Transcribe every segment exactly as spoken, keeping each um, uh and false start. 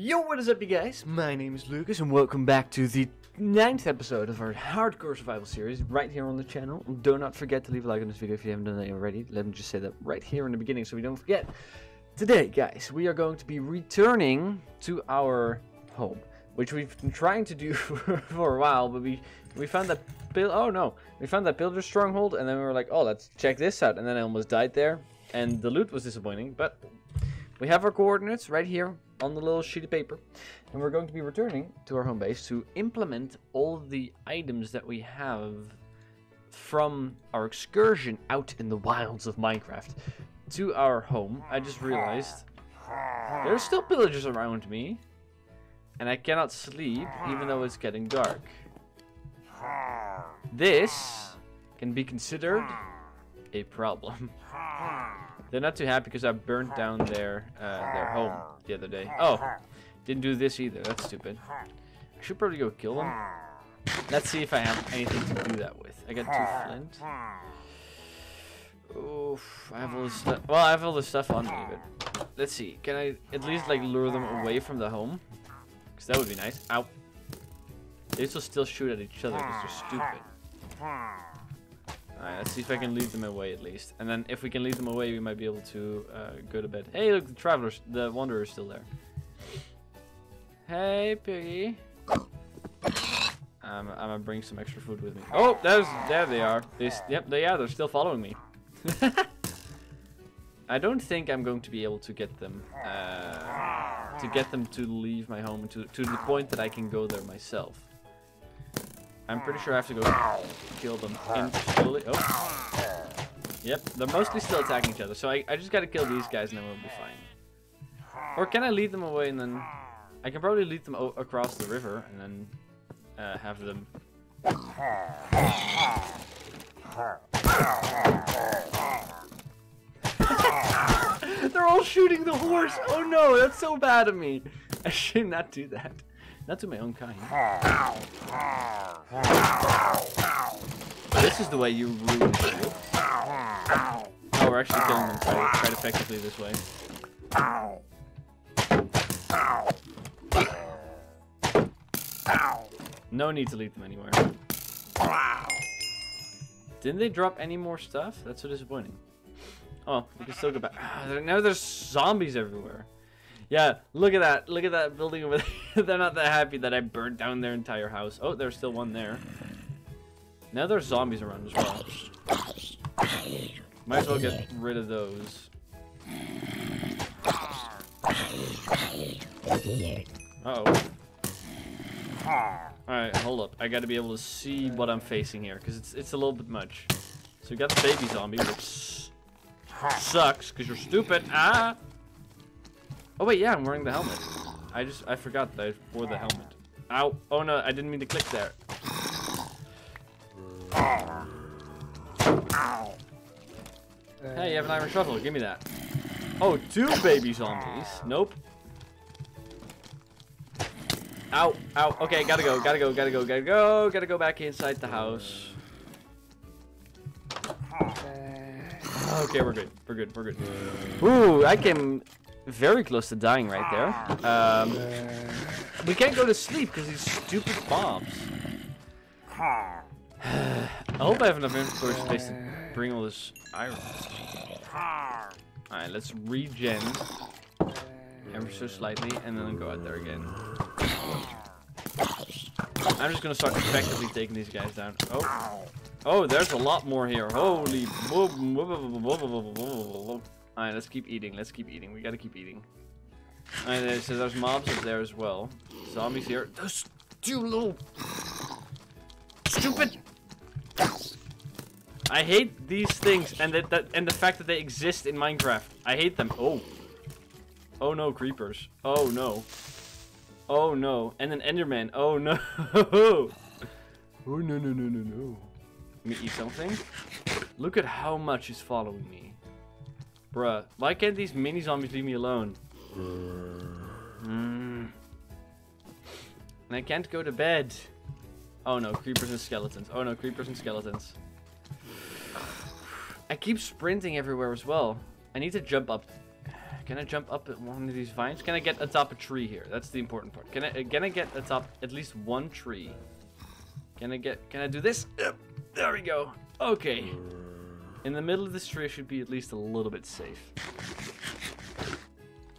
Yo, what is up, you guys? My name is Lucas and welcome back to the ninth episode of our Hardcore Survival series right here on the channel. Do not forget to leave a like on this video if you haven't done that already. Let me just say that right here in the beginning so we don't forget. Today, guys, we are going to be returning to our home, which we've been trying to do for a while, but we we found that build oh no, we found that builder's stronghold, and then we were like, oh, let's check this out, and then I almost died there, and the loot was disappointing, but we have our coordinates right here on the little sheet of paper, and we're going to be returning to our home base to implement all the items that we have from our excursion out in the wilds of Minecraft to our home. I just realized there's still pillagers around me, and I cannot sleep even though it's getting dark. This can be considered a problem. They're not too happy because I burnt down their uh, their home the other day. Oh, didn't do this either. That's stupid. I should probably go kill them. Let's see if I have anything to do that with. I got two flint. Oof, I have all this stuff. Well, I have all this stuff on me, but let's see. Can I at least like lure them away from the home? Because that would be nice. Ow. They will still shoot at each other because they're stupid. Alright, let's see if I can lead them away at least. And then if we can lead them away, we might be able to uh, go to bed. Hey, look, the travelers, the wanderer is still there. Hey, piggy. I'm, I'm gonna bring some extra food with me. Oh, there's, there they are. They, yep, they are. They're still following me. I don't think I'm going to be able to get them uh, to get them to leave my home to, to the point that I can go there myself. I'm pretty sure I have to go kill them in slowly. Oh. Yep, they're mostly still attacking each other, so I, I just gotta kill these guys and then we'll be fine. Or can I lead them away and then... I can probably lead them o across the river and then uh, have them... They're all shooting the horse! Oh no, that's so bad of me! I should not do that. Not to my own kind. This is the way you ruin people. Oh, we're actually killing them quite, quite effectively this way. No need to lead them anywhere. Didn't they drop any more stuff? That's so disappointing. Oh, we can still go back. Now there's zombies everywhere. Yeah, look at that. Look at that building over there. They're not that happy that I burnt down their entire house. Oh, there's still one there. Now there's zombies around as well. Might as well get rid of those. Uh-oh. Alright, hold up. I gotta be able to see what I'm facing here, because it's, it's a little bit much. So we got the baby zombie, which sucks, because you're stupid. Ah! Oh wait, yeah, I'm wearing the helmet. I just, I forgot that I wore the helmet. Ow. Oh no, I didn't mean to click there. Hey, you have an iron shovel. Give me that. Oh, two baby zombies. Nope. Ow, ow. Okay, gotta go, gotta go, gotta go, gotta go. Gotta go back inside the house. Okay, we're good. We're good, we're good. Ooh, I came... very close to dying right there. Um, we can't go to sleep because these stupid bombs. I hope I have enough inventory space to bring all this iron. Alright, let's regen ever so slightly and then I'll go out there again. I'm just gonna start effectively taking these guys down. Oh, oh, there's a lot more here. Holy. Alright, let's keep eating, let's keep eating, we gotta keep eating. Alright, there's, so there's mobs up there as well. Zombies here. Those two little... stupid! I hate these things, and that, that and the fact that they exist in Minecraft. I hate them. Oh. Oh no, creepers. Oh no. Oh no. And an enderman. Oh no. Oh no no no no no. Let me eat something. Look at how much is following me. Bruh, why can't these mini zombies leave me alone? Mm. And I can't go to bed. Oh no, creepers and skeletons. Oh no, creepers and skeletons. I keep sprinting everywhere as well. I need to jump up. Can I jump up at one of these vines? Can I get atop a tree here? That's the important part. Can I can I get atop at least one tree? Can I get can I do this? Yep. There we go. Okay. In the middle of this tree should be at least a little bit safe.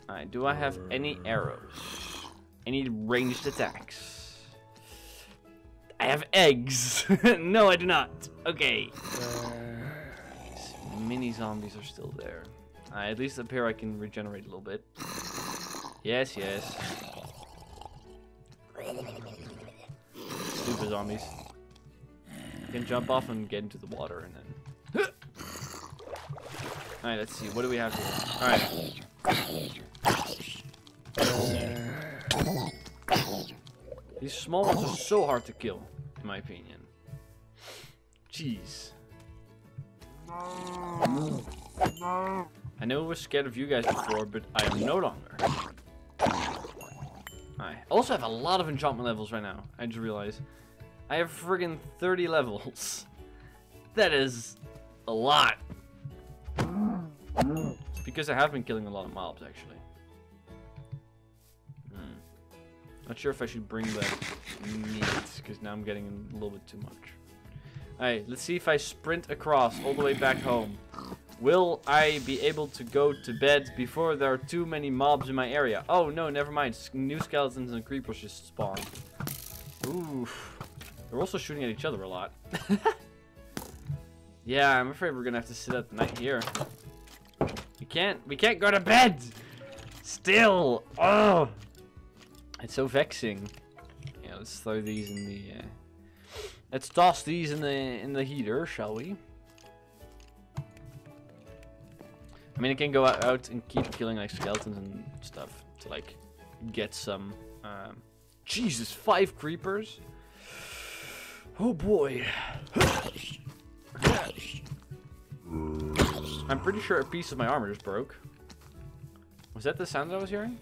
Alright, do I have any arrows? Any ranged attacks? I have eggs. No, I do not. Okay. These mini zombies are still there. Uh, at least up here I can regenerate a little bit. Yes, yes. Stupid zombies. You can jump off and get into the water and then... Alright, let's see. What do we have here? Alright. These small ones are so hard to kill, in my opinion. Jeez. No. I know we were scared of you guys before, but I am no longer. I also have a lot of enchantment levels right now, I just realized. I have friggin' thirty levels. That is a lot. It's because I have been killing a lot of mobs, actually. Hmm. Not sure if I should bring back meat, because now I'm getting a little bit too much. Alright, let's see if I sprint across all the way back home. Will I be able to go to bed before there are too many mobs in my area? Oh no, never mind. New skeletons and creepers just spawned. Oof. They're also shooting at each other a lot. Yeah, I'm afraid we're gonna have to sit up the night here. We can't, we can't go to bed! Still! Oh! It's so vexing. Yeah, let's throw these in the... Uh... Let's toss these in the, in the heater, shall we? I mean, I can go out and keep killing like skeletons and stuff to like get some. Um, Jesus, five creepers! Oh boy! I'm pretty sure a piece of my armor just broke. Was that the sound that I was hearing?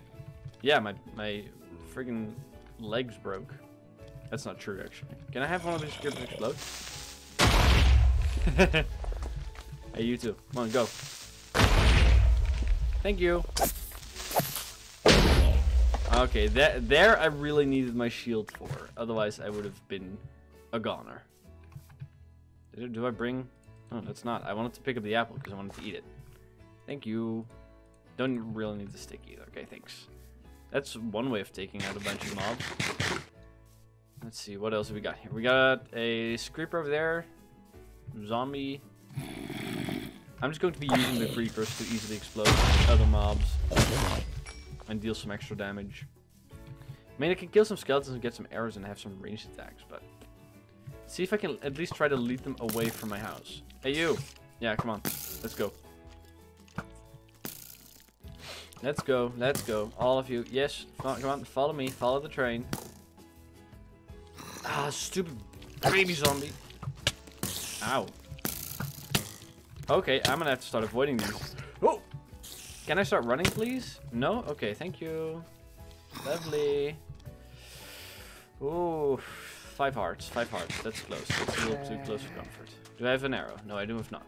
Yeah, my my friggin' legs broke. That's not true, actually. Can I have one of these creepers explode? Hey, you two, come on, go. Thank you. Okay, that there I really needed my shield for. Otherwise, I would have been a goner. Did, do I bring? No, that's not. I wanted to pick up the apple because I wanted to eat it. Thank you. Don't really need the stick either. Okay, thanks. That's one way of taking out a bunch of mobs. Let's see, what else have we got here? We got a creeper over there. Zombie. I'm just going to be using the creepers to easily explode other mobs and deal some extra damage. I mean, I can kill some skeletons and get some arrows and have some ranged attacks, but... See if I can at least try to lead them away from my house. Hey, you! Yeah, come on. Let's go. Let's go. Let's go. All of you. Yes. Come on. Follow me. Follow the train. Ah, stupid baby zombie. Ow. Okay, I'm gonna have to start avoiding these. Oh! Can I start running, please? No? Okay, thank you. Lovely. Ooh, five hearts, five hearts. That's close. That's a little too close for comfort. Do I have an arrow? No, I do have not.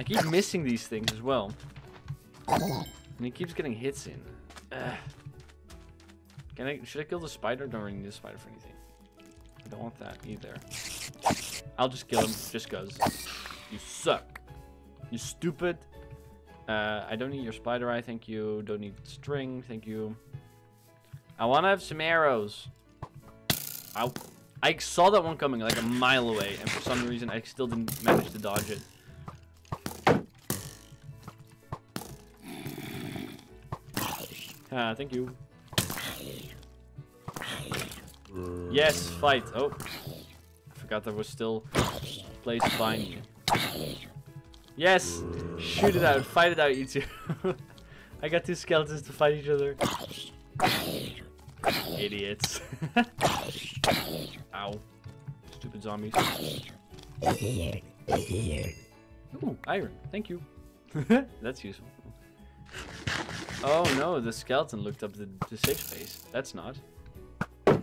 I keep missing these things as well. And he keeps getting hits in. Ugh. Can I? Should I kill the spider? Don't really need the spider for anything. I don't want that either. I'll just kill him, just cause. You suck. You stupid. Uh, I don't need your spider eye, thank you. Don't need string, thank you. I want to have some arrows. Ow. I saw that one coming like a mile away, and for some reason I still didn't manage to dodge it. Ah, thank you. Yes, fight. Oh. I forgot there was still a place behind you. Yes! Shoot it out, fight it out, you two. I got two skeletons to fight each other. Idiots. Ow. Stupid zombies. Ooh, iron. Thank you. That's useful. Oh no, the skeleton looked up the, the safe space. That's not. I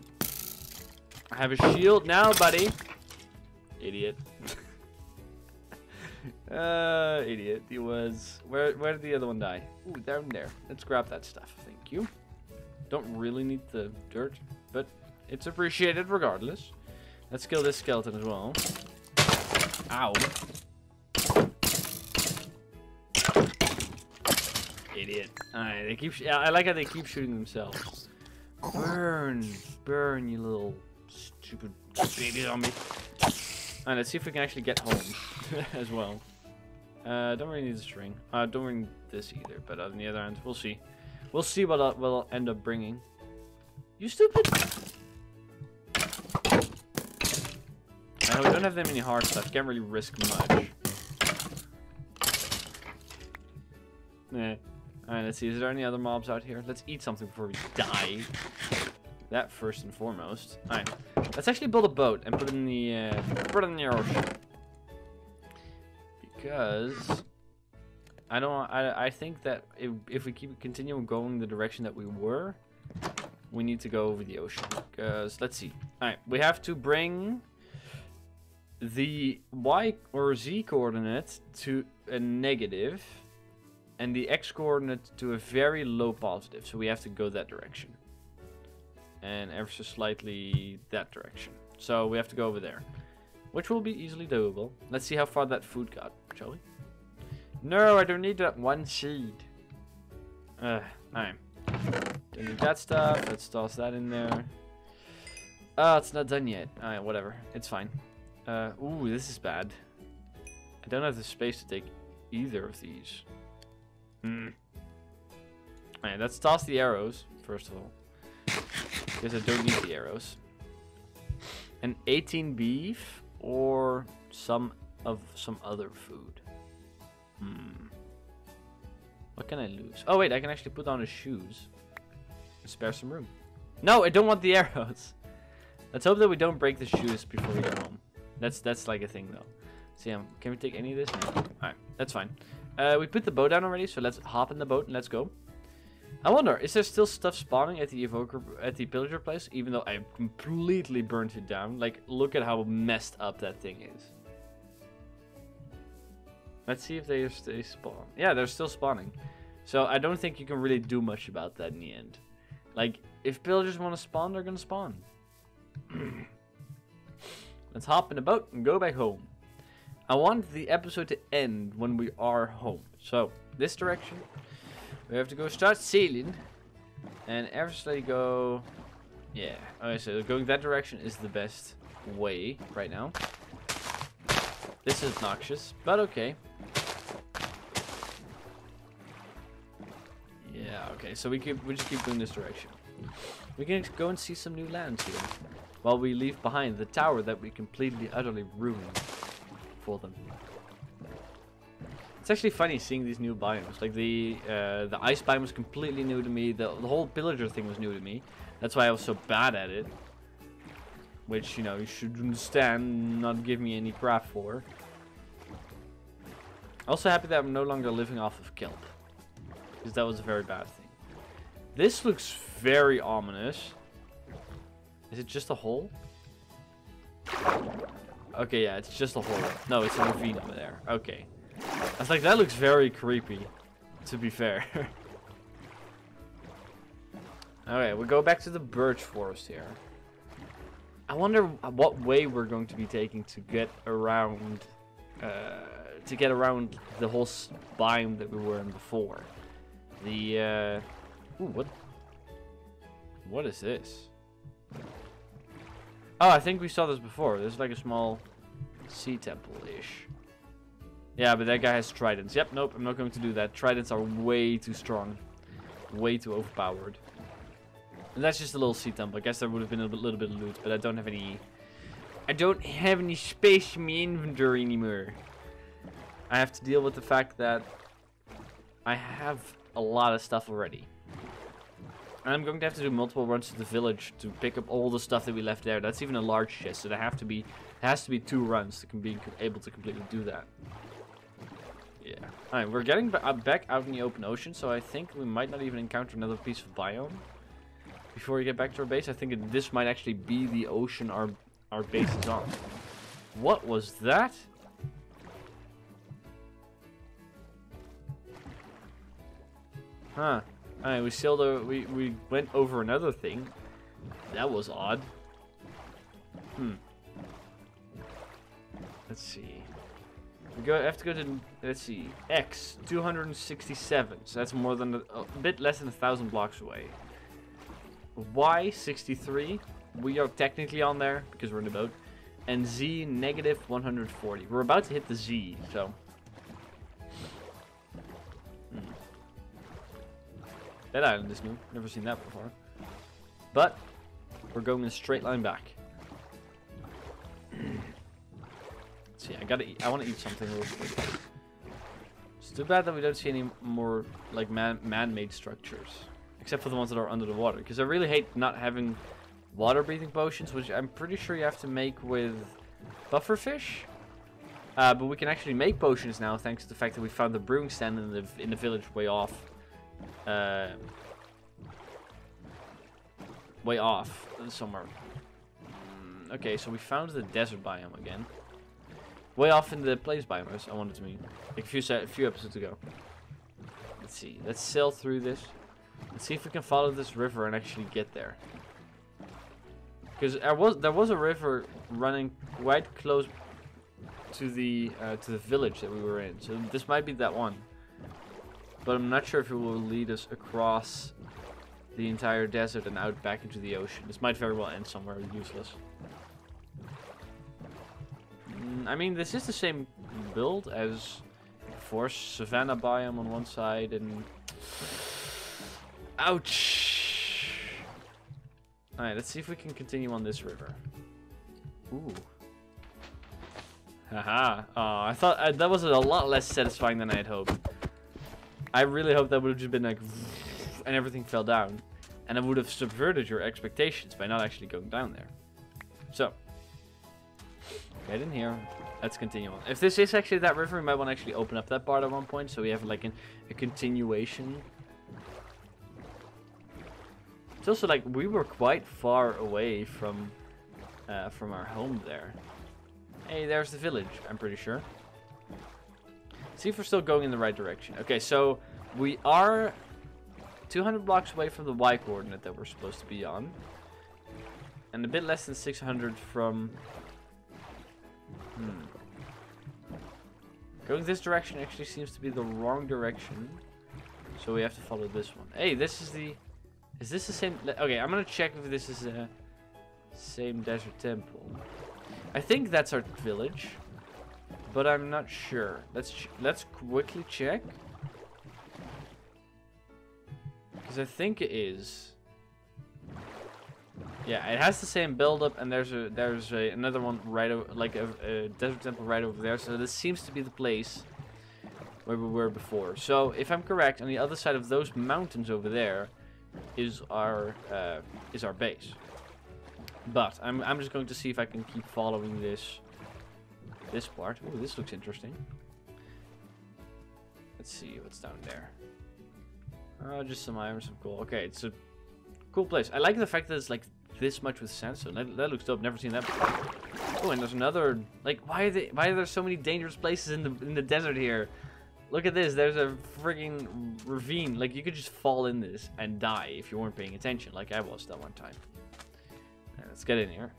have a shield now, buddy. Idiot. Uh, idiot. He was... Where, where did the other one die? Ooh, down there. Let's grab that stuff. Thank you. Don't really need the dirt, but it's appreciated regardless. Let's kill this skeleton as well. Ow. Idiot. Alright, they keep... Sh I like how they keep shooting themselves. Burn. Burn, you little stupid baby zombie. Alright, let's see if we can actually get home as well. Uh, don't really need the string. Uh, don't really need this either, but on the other hand, we'll see. We'll see what I'll, what I'll end up bringing. You stupid! I don't have that many hard stuff. Can't really risk much. Nah. Alright, let's see. Is there any other mobs out here? Let's eat something before we die. That first and foremost. Alright. Let's actually build a boat and put it in the uh, put it in the ocean. Because I don't I I think that if if we keep continuing going the direction that we were, we need to go over the ocean. Because let's see. Alright, we have to bring the Y or Z coordinate to a negative and the X coordinate to a very low positive. So we have to go that direction. And ever so slightly that direction. So we have to go over there. Which will be easily doable. Let's see how far that food got, shall we? No, I don't need that one seed. Uh, alright. Don't need that stuff. Let's toss that in there. Oh, it's not done yet. Alright, whatever. It's fine. Uh, ooh, this is bad. I don't have the space to take either of these. Hmm. Alright, let's toss the arrows, first of all. Because I don't need the arrows. An eighteen beef or some of some other food. Hmm. What can I lose? Oh wait, I can actually put on his shoes. And spare some room. No, I don't want the arrows. Let's hope that we don't break the shoes before we get home. That's that's like a thing though. See, um, can we take any of this? No. All right, that's fine. Uh, we put the boat down already, so let's hop in the boat and let's go. I wonder, is there still stuff spawning at the evoker at the pillager place, even though I completely burnt it down? Like, look at how messed up that thing is. Let's see if they they spawn. Yeah, they're still spawning. So I don't think you can really do much about that in the end. Like, if pillagers want to spawn, they're gonna spawn. Let's hop in the boat and go back home. I want the episode to end when we are home. So this direction. We have to go start sailing, and eventually go, yeah, okay, so going that direction is the best way right now. This is noxious, but okay. Yeah, okay, so we keep, we just keep going this direction. We can go and see some new lands here, while we leave behind the tower that we completely, utterly ruined for them. It's actually funny seeing these new biomes. Like the uh, the ice biome was completely new to me. The, the whole pillager thing was new to me. That's why I was so bad at it. Which, you know, you should understand, not give me any crap for. Also happy that I'm no longer living off of kelp. Because that was a very bad thing. This looks very ominous. Is it just a hole? Okay, yeah, it's just a hole. No, it's a ravine over there. Okay. I was like, that looks very creepy, to be fair. Alright, we go back to the birch forest here. I wonder what way we're going to be taking to get around, uh, to get around the whole biome that we were in before. The, uh, ooh, what? What is this? Oh, I think we saw this before. There's like a small sea temple-ish. Yeah, but that guy has tridents. Yep, nope, I'm not going to do that. Tridents are way too strong. Way too overpowered. And that's just a little sea temple. I guess there would have been a little bit of loot, but I don't have any... I don't have any space in my inventory anymore. I have to deal with the fact that I have a lot of stuff already. And I'm going to have to do multiple runs to the village to pick up all the stuff that we left there. That's even a large chest, so there have to be, there has to be two runs to be able to completely do that. Yeah. Alright, we're getting back out in the open ocean, so I think we might not even encounter another piece of biome before we get back to our base. I think this might actually be the ocean our, our base is on. What was that? Huh. Alright, we sailed over, we, we went over another thing. That was odd. Hmm. Let's see. We go, I have to go to, let's see, X, two hundred sixty-seven. So that's more than, a, a bit less than a thousand blocks away. Y, sixty-three. We are technically on there, because we're in the boat. And Z, negative one hundred forty. We're about to hit the Z, so. Hmm. That island is new. Never seen that before. But, we're going in a straight line back. Let's see, I gotta eat. I want to eat something real quick. It's too bad that we don't see any more, like, man, man-made structures. Except for the ones that are under the water. Because I really hate not having water-breathing potions, which I'm pretty sure you have to make with bufferfish. Uh, but we can actually make potions now, thanks to the fact that we found the brewing stand in the, in the village way off. Uh, way off. Somewhere. Mm, okay, so we found the desert biome again. Way off in the place biomes, I wanted to mean. Like a few, a few episodes ago. Let's see. Let's sail through this. Let's see if we can follow this river and actually get there. Because there was there was a river running quite close to the uh, to the village that we were in, so this might be that one. But I'm not sure if it will lead us across the entire desert and out back into the ocean. This might very well end somewhere useless. Mm, I mean, this is the same build as before. Savannah biome on one side and ouch. Alright, let's see if we can continue on this river. Ooh. Haha. Oh, I thought I, that was a lot less satisfying than I had hoped. I really hoped that would have just been like, and everything fell down. And I would have subverted your expectations by not actually going down there. So. Get in here. Let's continue on. If this is actually that river, we might want to actually open up that part at one point. So we have like an, a continuation. It's also like we were quite far away from uh, from our home there. Hey, there's the village, I'm pretty sure. See if we're still going in the right direction. Okay, so we are two hundred blocks away from the Y coordinate that we're supposed to be on. And a bit less than six hundred from... Hmm. Going this direction actually seems to be the wrong direction. So we have to follow this one. Hey, this is the... Is this the same? Okay, I'm gonna check if this is the same desert temple. I think that's our village, but I'm not sure. Let's ch let's quickly check, because I think it is. Yeah, it has the same build-up, and there's a there's a, another one right over, like a, a desert temple right over there. So this seems to be the place where we were before. So if I'm correct, on the other side of those mountains over there. Is our uh, is our base, but I'm I'm just going to see if I can keep following this this part. Ooh, this looks interesting. Let's see what's down there. Oh, just some iron, some coal. Okay, it's a cool place. I like the fact that it's like this much with sandstone. That, that looks dope. Never seen that before. Oh, and there's another. Like, why are they? Why are there so many dangerous places in the in the desert here? Look at this, there's a frigging ravine. Like, you could just fall in this and die if you weren't paying attention, like I was that one time. Right, let's get in here.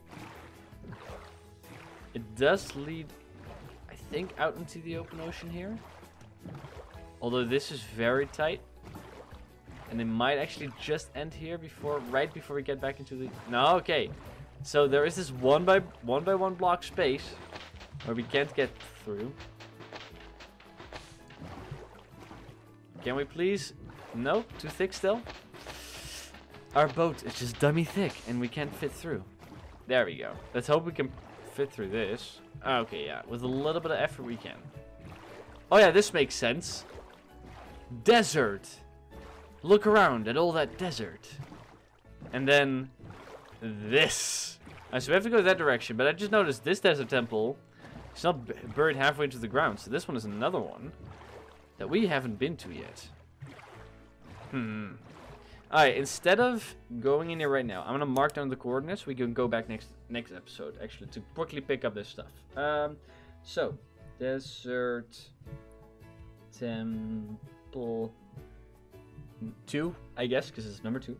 It does lead, I think, out into the open ocean here. Although this is very tight. And it might actually just end here before, right before we get back into the... No, okay. So there is this one by one, by one block space where we can't get through. Can we please? No? Too thick still? Our boat is just dummy thick and we can't fit through. There we go. Let's hope we can fit through this. Okay, yeah. With a little bit of effort we can. Oh yeah, this makes sense. Desert. Look around at all that desert. And then this. Alright, so we have to go that direction. But I just noticed this desert temple is not buried halfway into the ground. So this one is another one. That we haven't been to yet. Hmm. Alright, instead of going in here right now, I'm going to mark down the coordinates. We can go back next next episode, actually, to quickly pick up this stuff. Um, so, desert temple two, I guess, because it's number two.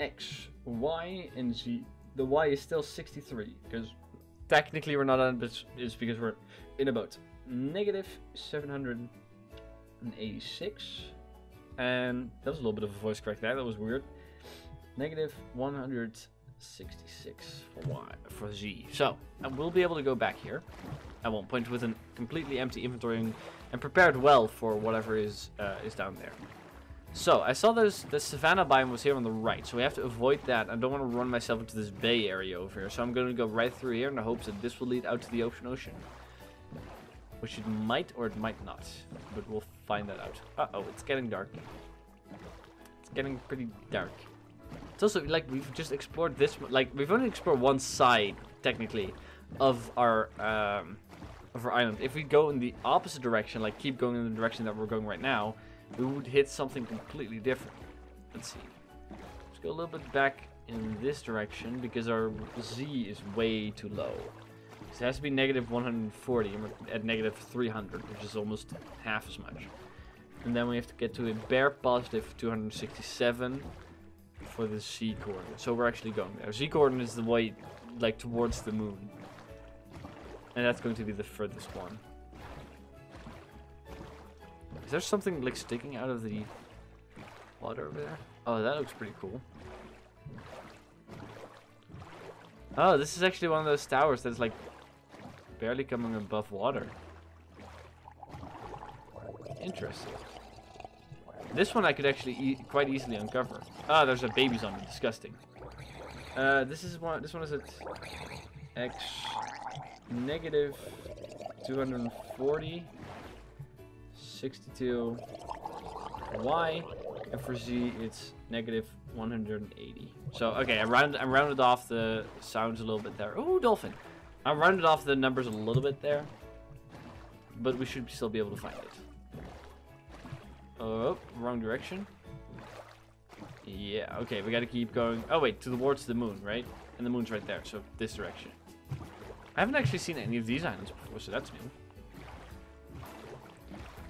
X, Y, and Z. The Y is still sixty-three, because technically we're not on, but it's because we're in a boat. Negative seven hundred eighty-six. And that was a little bit of a voice crack there, that was weird. Negative one hundred sixty-six for Y, for Z. So, I will be able to go back here at one point with a completely empty inventory and, and prepared well for whatever is uh, is down there. So, I saw there's the savannah biome was here on the right, so we have to avoid that. I don't want to run myself into this bay area over here, so I'm going to go right through here in the hopes that this will lead out to the ocean ocean. Which it might or it might not, but we'll find that out. Uh-oh, it's getting dark. It's getting pretty dark. It's also, like, we've just explored this, like, we've only explored one side, technically, of our, um, of our island. If we go in the opposite direction, like, keep going in the direction that we're going right now, we would hit something completely different. Let's see. Let's go a little bit back in this direction because our Z is way too low. So it has to be negative one hundred forty, and we're at negative three hundred, which is almost half as much. And then we have to get to a bare positive two hundred sixty-seven for the Z coordinate. So we're actually going there. Z coordinate is the way, like, towards the moon. And that's going to be the furthest one. Is there something, like, sticking out of the water over there? Oh, that looks pretty cool. Oh, this is actually one of those towers that's, like, barely coming above water. Interesting. This one I could actually e quite easily uncover. Ah, there's a baby zombie. Disgusting. Uh, this is one. This one is at X negative two hundred forty, sixty-two, Y, and for Z it's negative one hundred eighty. So okay, I rounded I rounded off the sounds a little bit there. Ooh, dolphin. I rounded off the numbers a little bit there, but we should still be able to find it. Oh, wrong direction. Yeah, okay, we gotta keep going. Oh wait, towards the moon, right? And the moon's right there, so this direction. I haven't actually seen any of these islands before, so that's new.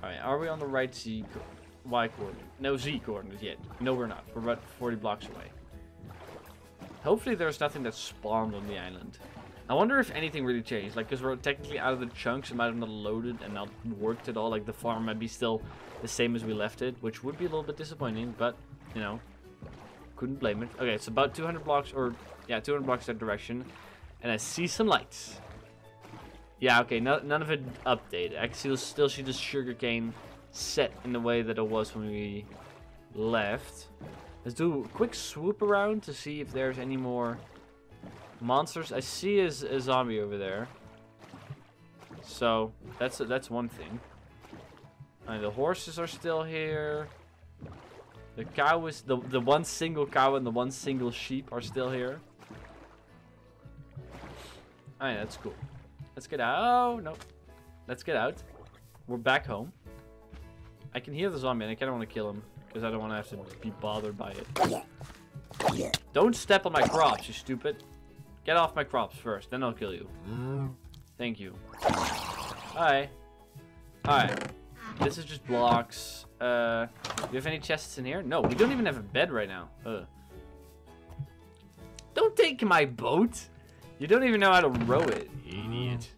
Alright, are we on the right Z Y coordinate? No Z coordinate yet. No, we're not. We're about forty blocks away. Hopefully there's nothing that spawned on the island. I wonder if anything really changed, like, because we're technically out of the chunks. It might have not loaded and not worked at all. Like, the farm might be still the same as we left it, which would be a little bit disappointing, but, you know, couldn't blame it. Okay, it's about two hundred blocks, or, yeah, two hundred blocks that direction, and I see some lights. Yeah, okay, no, none of it updated. I still, still see the sugarcane set in the way that it was when we left. Let's do a quick swoop around to see if there's any more monsters. I see a, a zombie over there, so that's a, that's one thing. And the horses are still here. The cow is the the one single cow and the one single sheep are still here. All right, that's cool. Let's get out. Oh, no, let's get out. We're back home. I can hear the zombie, and I kind of want to kill him because I don't want to have to be bothered by it. Don't step on my crops, you stupid. Get off my crops first, then I'll kill you. Thank you. Alright. Alright. This is just blocks. Uh, do you have any chests in here? No, we don't even have a bed right now. Ugh. Don't take my boat! You don't even know how to row it, you idiot.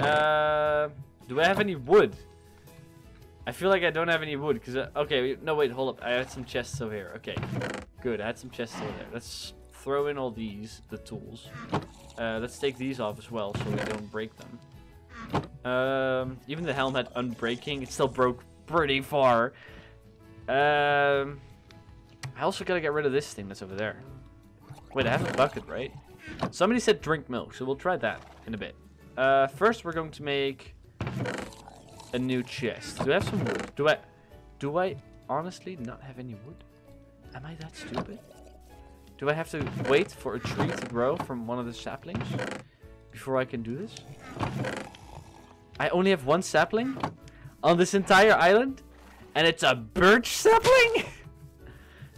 Uh, do I have any wood? I feel like I don't have any wood, because... Okay, no, wait, hold up. I had some chests over here. Okay, good. I had some chests over there. Let's... throw in all these, the tools. Uh, let's take these off as well so we don't break them. Um, even the helm had unbreaking. It still broke pretty far. Um, I also gotta get rid of this thing that's over there. Wait, I have a bucket, right? Somebody said drink milk, so we'll try that in a bit. Uh, first we're going to make a new chest. Do I have some wood? Do I, do I honestly not have any wood? Am I that stupid? Do I have to wait for a tree to grow from one of the saplings before I can do this? I only have one sapling on this entire island, and it's a birch sapling?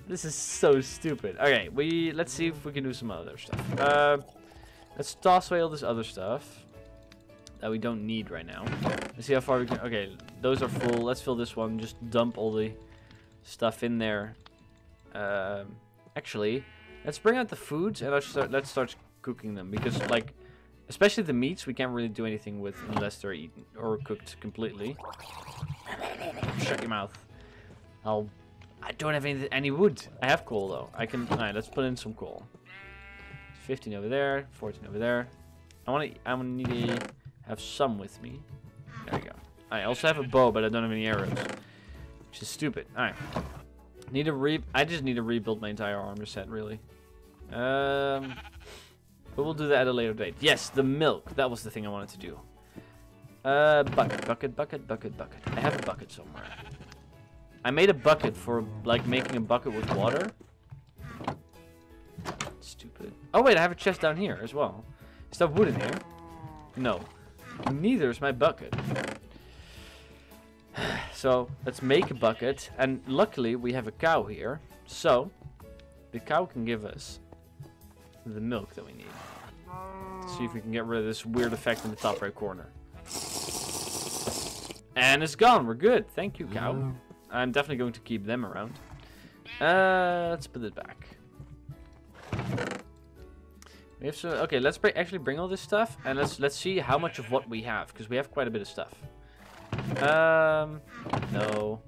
This is so stupid. Okay, we let's see if we can do some other stuff. Uh, let's toss away all this other stuff that we don't need right now. Let's see how far we can... Okay, those are full. Let's fill this one. Just dump all the stuff in there. Um, actually, let's bring out the foods and let's start, let's start cooking them, because like, especially the meats, we can't really do anything with unless they're eaten or cooked completely. Shut your mouth. I'll. I don't have any any wood. I have coal though. I can. All right, let's put in some coal. fifteen over there. fourteen over there. I want to. I want to have some with me. There we go. I also have a bow, but I don't have any arrows, which is stupid. All right. Need to re. I just need to rebuild my entire armor set, really. Um. But we'll do that at a later date. Yes, the milk. That was the thing I wanted to do. Uh, bucket, bucket, bucket, bucket, bucket. I have a bucket somewhere. I made a bucket for, like, making a bucket with water. Stupid. Oh, wait, I have a chest down here as well. Is there wood in here? No. Neither is my bucket. So, let's make a bucket. And luckily, we have a cow here. So, the cow can give us the milk that we need. Let's see if we can get rid of this weird effect in the top right corner. And it's gone. We're good. Thank you, cow. I'm definitely going to keep them around. Uh, let's put it back. We have some, okay, let's bring, actually bring all this stuff, and let's let's see how much of what we have, because we have quite a bit of stuff. Um, no,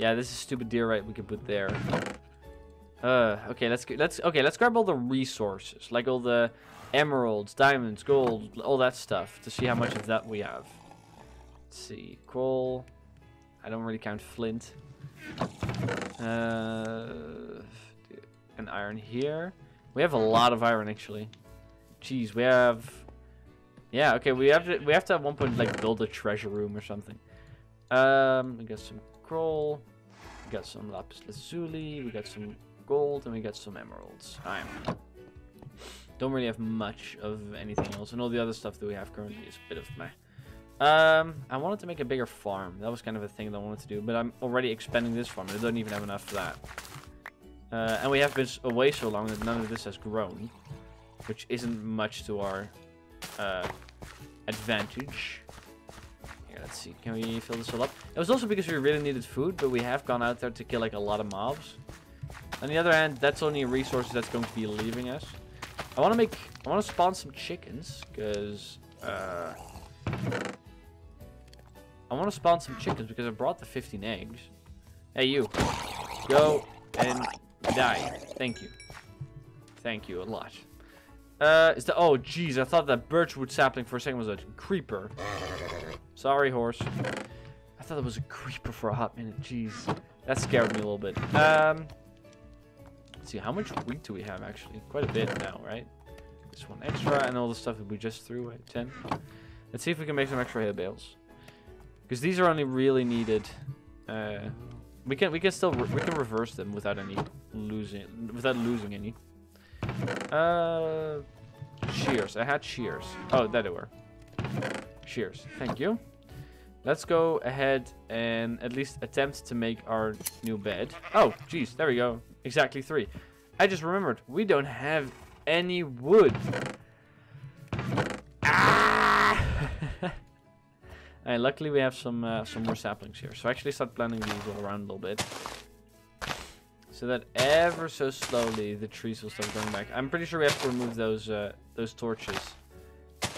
yeah, this is stupid deerite we can put there. Uh, okay, let's let's okay, let's grab all the resources, like all the emeralds, diamonds, gold, all that stuff, to see how much of that we have. Let's see, coal. I don't really count flint. Uh, an iron here. We have a lot of iron actually. Jeez, we have. Yeah, okay, we have to we have to at one point like build a treasure room or something. Um, we got some coal, we got some lapis lazuli, we got some gold, and we got some emeralds. I don't really have much of anything else, and all the other stuff that we have currently is a bit of meh. Um, I wanted to make a bigger farm. That was kind of a thing that I wanted to do, but I'm already expanding this farm. I don't even have enough for that. Uh, and we have been away so long that none of this has grown, which isn't much to our uh, advantage. Here, let's see. Can we fill this all up? It was also because we really needed food, but we have gone out there to kill like a lot of mobs. On the other hand, that's only a resource that's going to be leaving us. I want to make. I want to spawn some chickens because. Uh, I want to spawn some chickens because I brought the fifteen eggs. Hey, you. Go and die. Thank you. Thank you a lot. Uh, is the... Oh, jeez. I thought that birchwood sapling for a second was a creeper. Sorry, horse. I thought it was a creeper for a hot minute. Jeez. That scared me a little bit. Um, let's see. How much wheat do we have, actually? Quite a bit now, right? This one extra and all the stuff that we just threw at ten. Let's see if we can make some extra hay bales. Because these are only really needed. Uh, we can we can still re we can reverse them without any losing without losing any. Uh, shears. I had shears. Oh, there they were. Shears. Thank you. Let's go ahead and at least attempt to make our new bed. Oh, geez, there we go. Exactly three. I just remembered we don't have any wood. And luckily we have some uh, some more saplings here. So I actually start planting these all around a little bit. So that ever so slowly the trees will start going back. I'm pretty sure we have to remove those uh, those torches.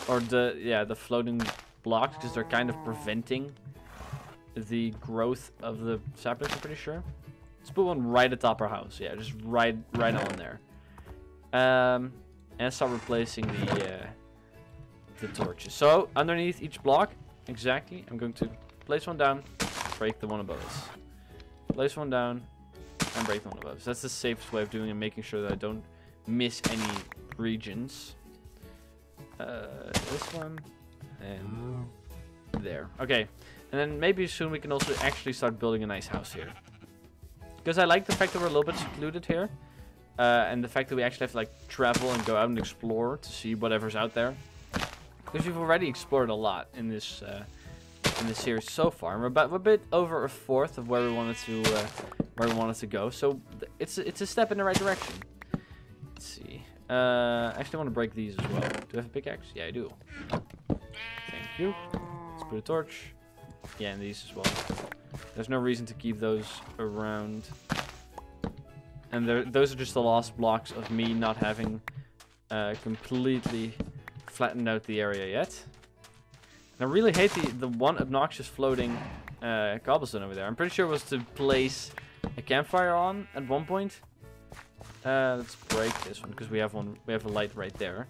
Or the, yeah, the floating blocks, because they're kind of preventing the growth of the saplings, I'm pretty sure. Let's put one right atop our house. Yeah, just right, right on there. Um, and start replacing the, uh, the torches. So underneath each block, exactly, I'm going to place one down, break the one above us. Place one down, and break the one above us. That's the safest way of doing it, making sure that I don't miss any regions. Uh, this one, and there. Okay, and then maybe soon we can also actually start building a nice house here. Because I like the fact that we're a little bit secluded here, uh, and the fact that we actually have to like travel and go out and explore to see whatever's out there. Because we've already explored a lot in this uh, in this series so far, we're about we're a bit over a fourth of where we wanted to uh, where we wanted to go. So it's it's a step in the right direction. Let's see. Uh, I actually want to break these as well. Do I have a pickaxe? Yeah, I do. Thank you. Let's put a torch. Yeah, and these as well. There's no reason to keep those around. And there, those are just the last blocks of me not having uh, completely flattened out the area yet. And I really hate the, the one obnoxious floating uh, cobblestone over there. I'm pretty sure it was to place a campfire on at one point. Uh, let's break this one because we have one. We have a light right there.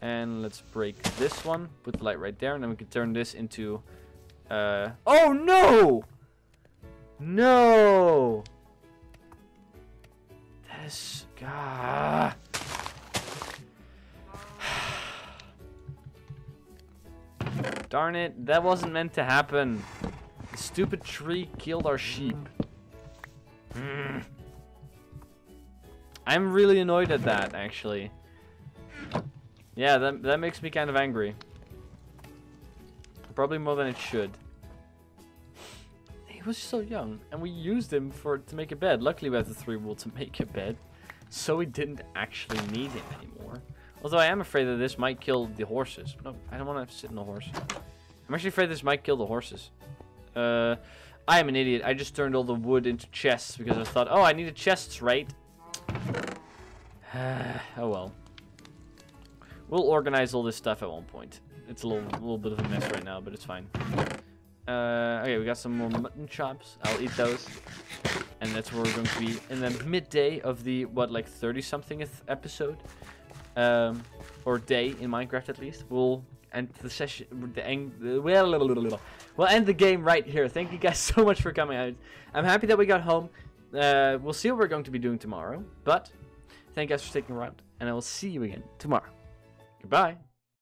And let's break this one. Put the light right there, and then we can turn this into. Uh, oh no! No! That is. Ah. Darn it! That wasn't meant to happen. The stupid tree killed our sheep. Mm. I'm really annoyed at that, actually. Yeah, that, that makes me kind of angry. Probably more than it should. He was so young, and we used him for to make a bed. Luckily, we had the three wool to make a bed, so we didn't actually need him anymore. Although I am afraid that this might kill the horses. No, I don't want to sit on the horse. I'm actually afraid this might kill the horses. Uh, I am an idiot. I just turned all the wood into chests because I thought, oh, I needed chests, right? Oh well. We'll organize all this stuff at one point. It's a little, little bit of a mess right now, but it's fine. Uh, okay, we got some more mutton chops. I'll eat those. And that's where we're going to be in the midday of the, what, like thirty-somethingth episode? Um, or day in Minecraft, at least. We'll end the session. The end, well, we'll end the game right here. Thank you guys so much for coming out. I'm happy that we got home. Uh, we'll see what we're going to be doing tomorrow, but... Thank you guys for sticking around, and I will see you again tomorrow. Goodbye.